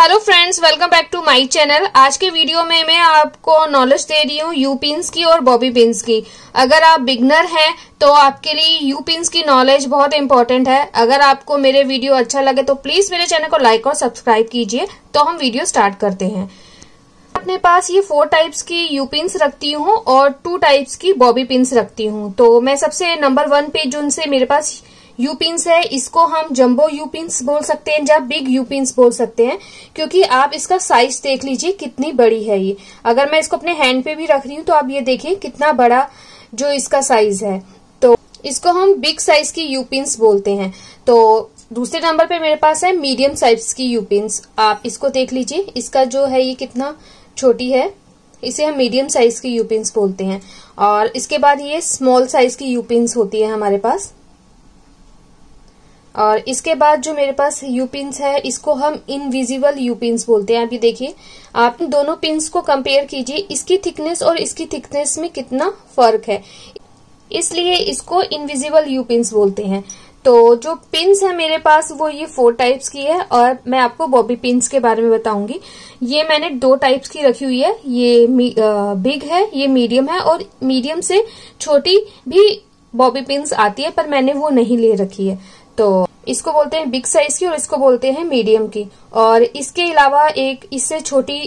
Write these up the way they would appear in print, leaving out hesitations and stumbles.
Hello friends, welcome back to my channel. आज के video में मैं आपको नॉलेज दे रही हूँ यू पिन्स की और बॉबी पिन्स की। अगर आप बिगनर हैं तो आपके लिए यू पिन्स की नॉलेज बहुत इंपॉर्टेंट है। अगर आपको मेरे वीडियो अच्छा लगे तो प्लीज मेरे चैनल को लाइक और सब्सक्राइब कीजिए। तो हम वीडियो स्टार्ट करते हैं। अपने पास ये 4 टाइप्स की यू पिन्स रखती हूँ और 2 टाइप्स की बॉबी पिन्स रखती हूँ। तो मैं सबसे नंबर 1 पे जिनसे मेरे पास यू पिन्स है, इसको हम जंबो यू पिन्स बोल सकते हैं या बिग यू पिन्स बोल सकते हैं, क्योंकि आप इसका साइज देख लीजिए कितनी बड़ी है ये। अगर मैं इसको अपने हैंड पे भी रख रही हूँ तो आप ये देखिए कितना बड़ा जो इसका साइज है। तो इसको हम बिग साइज की यू पिन्स बोलते हैं। तो दूसरे नंबर पे मेरे पास है मीडियम साइज की यू पिन्स। आप इसको देख लीजिए, इसका जो है ये कितना छोटी है, इसे हम मीडियम साइज की यू पिन्स बोलते हैं। और इसके बाद ये स्मॉल साइज की यू पिन्स होती है हमारे पास। और इसके बाद जो मेरे पास यू पिन्स है, इसको हम इनविजिबल यू पिन्स बोलते हैं। आप ये देखिए, आप इन दोनों पिन्स को कंपेयर कीजिए, इसकी थिकनेस और इसकी थिकनेस में कितना फर्क है, इसलिए इसको इनविजिबल यू पिन्स बोलते हैं। तो जो पिन्स है मेरे पास वो ये 4 टाइप्स की है। और मैं आपको बॉबी पिन्स के बारे में बताऊंगी। ये मैंने 2 टाइप्स की रखी हुई है, ये बिग है, ये मीडियम है। और मीडियम से छोटी भी बॉबी पिन्स आती है, पर मैंने वो नहीं ले रखी है। तो इसको बोलते हैं बिग साइज की और इसको बोलते हैं मीडियम की। और इसके अलावा एक इससे छोटी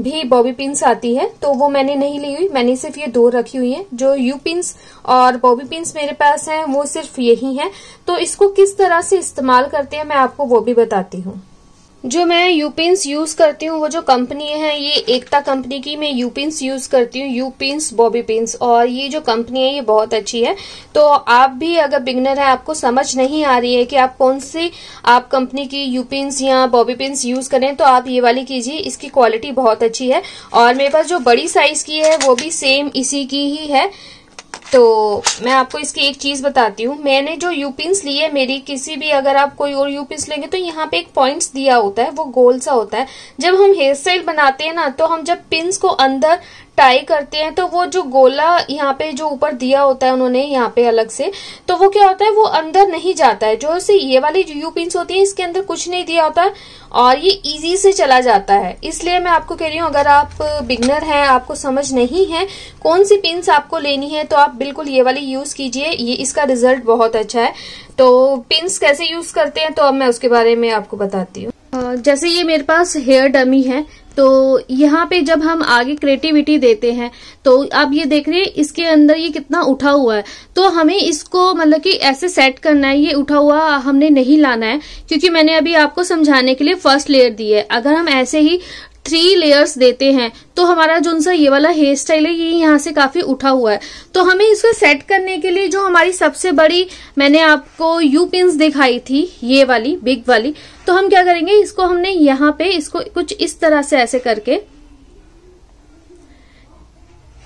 भी बॉबी पिन्स आती है, तो वो मैंने नहीं ली हुई। मैंने सिर्फ ये 2 रखी हुई है। जो यू पिन्स और बॉबी पिन्स मेरे पास हैं वो सिर्फ यही हैं। तो इसको किस तरह से इस्तेमाल करते हैं मैं आपको वो भी बताती हूँ। जो मैं यू पिन्स यूज करती हूँ वो जो कंपनी है, ये एकता कंपनी की मैं यू पिन्स यूज करती हूँ, यू पिन्स बॉबी पिन्स। और ये जो कंपनी है ये बहुत अच्छी है। तो आप भी अगर बिगनर है, आपको समझ नहीं आ रही है कि आप कौन सी आप कंपनी की यू पिन्स या बॉबी पिन्स यूज करें, तो आप ये वाली कीजिए, इसकी क्वालिटी बहुत अच्छी है। और मेरे पास जो बड़ी साइज की है वो भी सेम इसी की ही है। तो मैं आपको इसकी एक चीज बताती हूँ। मैंने जो यू पिन्स ली है, मेरी किसी भी अगर आप कोई और यू पिन्स लेंगे तो यहाँ पे एक पॉइंट्स दिया होता है, वो गोल सा होता है। जब हम हेयर स्टाइल बनाते हैं ना, तो हम जब पिन्स को अंदर टाई करते हैं तो वो जो गोला यहाँ पे जो ऊपर दिया होता है उन्होंने यहाँ पे अलग से, तो वो क्या होता है वो अंदर नहीं जाता है। जो से ये वाली यू पिन्स होती है इसके अंदर कुछ नहीं दिया होता है और ये इजी से चला जाता है। इसलिए मैं आपको कह रही हूँ, अगर आप बिगनर हैं, आपको समझ नहीं है कौन सी पिन्स आपको लेनी है, तो आप बिल्कुल ये वाली यूज कीजिए, ये इसका रिजल्ट बहुत अच्छा है। तो पिन्स कैसे यूज करते हैं तो अब मैं उसके बारे में आपको बताती हूँ। जैसे ये मेरे पास हेयर डमी है, तो यहाँ पे जब हम आगे क्रिएटिविटी देते हैं तो आप ये देख रहे हैं इसके अंदर ये कितना उठा हुआ है। तो हमें इसको मतलब कि ऐसे सेट करना है, ये उठा हुआ हमने नहीं लाना है, क्योंकि मैंने अभी आपको समझाने के लिए फर्स्ट लेयर दी है। अगर हम ऐसे ही 3 लेयर्स देते हैं तो हमारा जो सा ये वाला हेयर स्टाइल है ये यहाँ से काफी उठा हुआ है। तो हमें इसको सेट करने के लिए जो हमारी सबसे बड़ी मैंने आपको यू पिन्स दिखाई थी, ये वाली बिग वाली, तो हम क्या करेंगे, इसको हमने यहाँ पे इसको कुछ इस तरह से ऐसे करके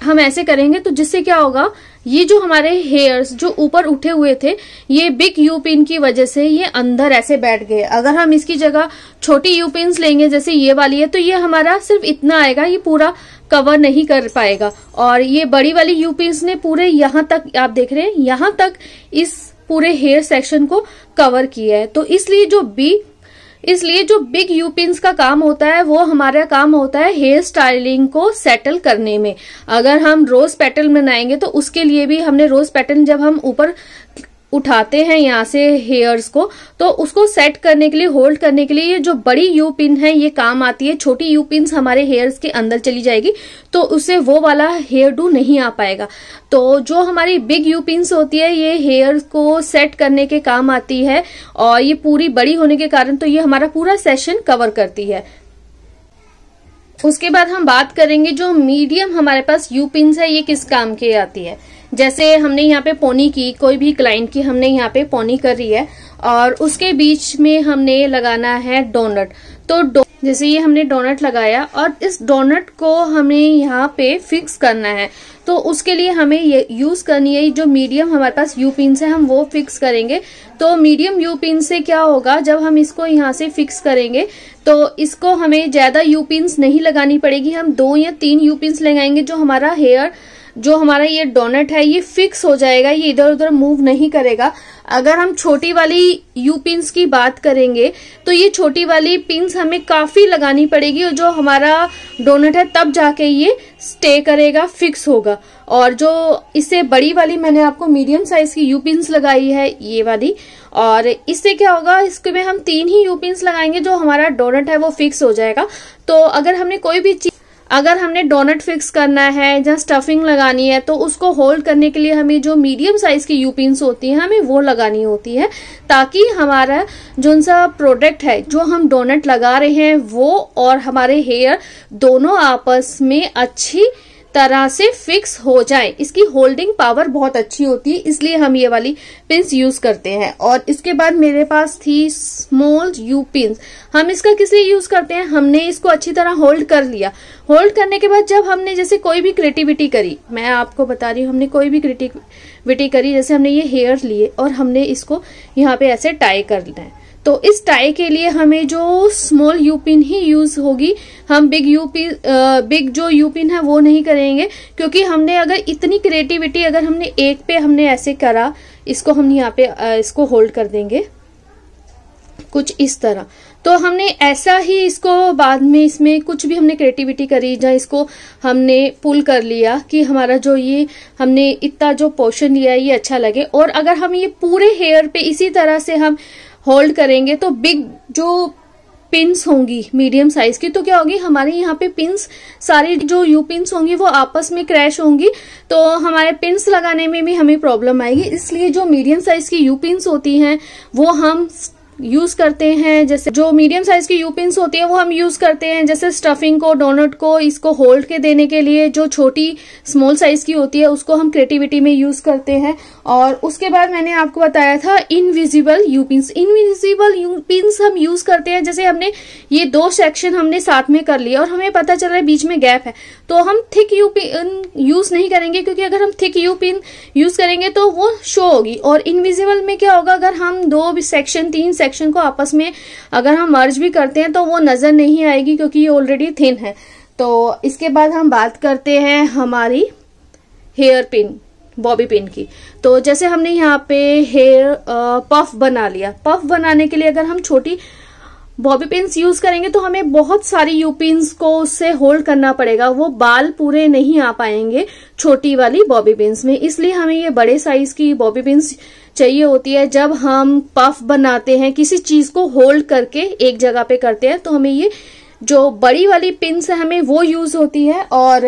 हम ऐसे करेंगे। तो जिससे क्या होगा, ये जो हमारे हेयर्स जो ऊपर उठे हुए थे ये बिग यू पिन की वजह से ये अंदर ऐसे बैठ गए। अगर हम इसकी जगह छोटी यू पिन्स लेंगे जैसे ये वाली है, तो ये हमारा सिर्फ इतना आएगा, ये पूरा कवर नहीं कर पाएगा। और ये बड़ी वाली यू पिन्स ने पूरे यहाँ तक, आप देख रहे हैं यहाँ तक इस पूरे हेयर सेक्शन को कवर किया है। तो इसलिए जो बिग यू पिन्स का काम होता है वो हमारा काम होता है हेयर स्टाइलिंग को सेटल करने में। अगर हम रोज पैटर्न बनाएंगे तो उसके लिए भी हमने रोज पैटर्न जब हम ऊपर उठाते हैं यहाँ से हेयर्स को, तो उसको सेट करने के लिए, होल्ड करने के लिए ये जो बड़ी यू पिन है ये काम आती है। छोटी यू पिन्स हमारे हेयर्स के अंदर चली जाएगी तो उससे वो वाला हेयर डू नहीं आ पाएगा। तो जो हमारी बिग यू पिन्स होती है ये हेयर को सेट करने के काम आती है, और ये पूरी बड़ी होने के कारण तो ये हमारा पूरा सेशन कवर करती है। उसके बाद हम बात करेंगे जो मीडियम हमारे पास यू पिन्स है ये किस काम की आती है। जैसे हमने यहाँ पे पोनी की, कोई भी क्लाइंट की हमने यहाँ पे पोनी कर रही है और उसके बीच में हमने लगाना है डोनट। तो जैसे ये हमने डोनट लगाया और इस डोनट को हमें यहाँ पे फिक्स करना है, तो उसके लिए हमें ये यूज करनी है जो मीडियम हमारे पास यू पिन से, हम वो फिक्स करेंगे। तो मीडियम यू पिन से क्या होगा, जब हम इसको यहाँ से फिक्स करेंगे तो इसको हमें ज्यादा यू पिन्स नहीं लगानी पड़ेगी, हम 2 या 3 यू पिन्स लगाएंगे। जो हमारा हेयर जो हमारा ये डोनट है ये फिक्स हो जाएगा, ये इधर उधर मूव नहीं करेगा। अगर हम छोटी वाली यू पिंस की बात करेंगे तो ये छोटी वाली पिंस हमें काफी लगानी पड़ेगी और जो हमारा डोनट है तब जाके ये स्टे करेगा, फिक्स होगा। और जो इससे बड़ी वाली मैंने आपको मीडियम साइज की यू पिंस लगाई है ये वाली, और इससे क्या होगा, इसके में हम 3 ही यू पिंस लगाएंगे जो हमारा डोनट है वो फिक्स हो जाएगा। तो अगर हमने कोई भी चीज, अगर हमने डोनट फिक्स करना है जहाँ स्टफिंग लगानी है तो उसको होल्ड करने के लिए हमें जो मीडियम साइज की यू पिंस होती है हमें वो लगानी होती है, ताकि हमारा जो सा प्रोडक्ट है जो हम डोनट लगा रहे हैं वो और हमारे हेयर दोनों आपस में अच्छी तरह से फिक्स हो जाए। इसकी होल्डिंग पावर बहुत अच्छी होती है, इसलिए हम ये वाली पिंस यूज करते हैं। और इसके बाद मेरे पास थी स्मॉल यू पिंस। हम इसका किस लिए यूज करते हैं, हमने इसको अच्छी तरह होल्ड कर लिया। होल्ड करने के बाद जब हमने जैसे कोई भी क्रिएटिविटी करी, मैं आपको बता रही हूँ, हमने कोई भी क्रिएटिविटी करी, जैसे हमने ये हेयर लिए और हमने इसको यहाँ पे ऐसे टाई करना है, तो इस टाई के लिए हमें जो स्मॉल यू पिन ही यूज होगी, हम बिग जो यू पिन है वो नहीं करेंगे, क्योंकि हमने अगर इतनी क्रिएटिविटी अगर हमने एक पे हमने ऐसे करा, इसको हम यहाँ पे इसको होल्ड कर देंगे कुछ इस तरह। तो हमने ऐसा ही इसको बाद में इसमें कुछ भी हमने क्रिएटिविटी करी जहाँ इसको हमने पुल कर लिया कि हमारा जो ये हमने इतना जो पोर्शन लिया ये अच्छा लगे। और अगर हम ये पूरे हेयर पे इसी तरह से हम होल्ड करेंगे तो बिग जो पिंस होंगी मीडियम साइज की, तो क्या होगी हमारे यहाँ पे पिंस सारी जो यू पिंस होंगी वो आपस में क्रैश होंगी, तो हमारे पिंस लगाने में भी हमें प्रॉब्लम आएगी। इसलिए जो मीडियम साइज की यू पिंस होती हैं वो हम यूज करते हैं, जैसे जो मीडियम साइज की यू पिंस होती है वो हम यूज करते हैं जैसे स्टफिंग को, डोनट को, इसको होल्ड के देने के लिए। जो छोटी स्मॉल साइज की होती है उसको हम क्रिएटिविटी में यूज करते हैं। और उसके बाद मैंने आपको बताया था invisible U pins. Invisible U pins हम यूज करते हैं जैसे हमने ये 2 सेक्शन हमने साथ में कर लिए और हमें पता चल रहा है बीच में गैप है, तो हम थिक यू पिन यूज नहीं करेंगे, क्योंकि अगर हम थिक यू पिन यूज करेंगे तो वो शो होगी। और इनविजिबल में क्या होगा, अगर हम 2 सेक्शन 3 सेक्शन को आपस में अगर हम मर्ज भी करते हैं तो वो नजर नहीं आएगी, क्योंकि ये ऑलरेडी थिन है। तो इसके बाद हम बात करते हैं हमारी हेयर पिन, बॉबी पिन की। तो जैसे हमने यहाँ पे हेयर पफ बना लिया। पफ बनाने के लिए अगर हम छोटी बॉबी पिंस यूज करेंगे तो हमें बहुत सारी यू पिंस को उससे होल्ड करना पड़ेगा, वो बाल पूरे नहीं आ पाएंगे छोटी वाली बॉबी पिंस में, इसलिए हमें ये बड़े साइज की बॉबी पिंस चाहिए होती है। जब हम पफ बनाते हैं किसी चीज को होल्ड करके एक जगह पे करते हैं तो हमें ये जो बड़ी वाली पिंस है हमें वो यूज होती है। और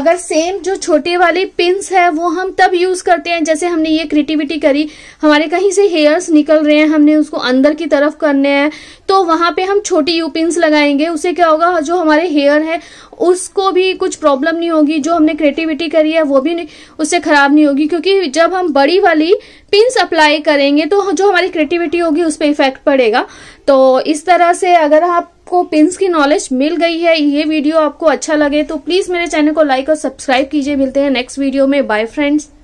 अगर सेम जो छोटे वाली पिंस है वो हम तब यूज करते हैं जैसे हमने ये क्रिएटिविटी करी, हमारे कहीं से हेयर्स निकल रहे हैं, हमने उसको अंदर की तरफ करने हैं, तो वहां पे हम छोटी यू पिंस लगाएंगे। उससे क्या होगा, जो हमारे हेयर है उसको भी कुछ प्रॉब्लम नहीं होगी, जो हमने क्रिएटिविटी करी है वो भी नहीं, उससे खराब नहीं होगी। क्योंकि जब हम बड़ी वाली पिंस अप्लाई करेंगे तो जो हमारी क्रिएटिविटी होगी उस पर इफेक्ट पड़ेगा। तो इस तरह से अगर आपको पिंस की नॉलेज मिल गई है, ये वीडियो आपको अच्छा लगे तो प्लीज मेरे चैनल को लाइक और सब्सक्राइब कीजिए। मिलते हैं नेक्स्ट वीडियो में। Bye friends.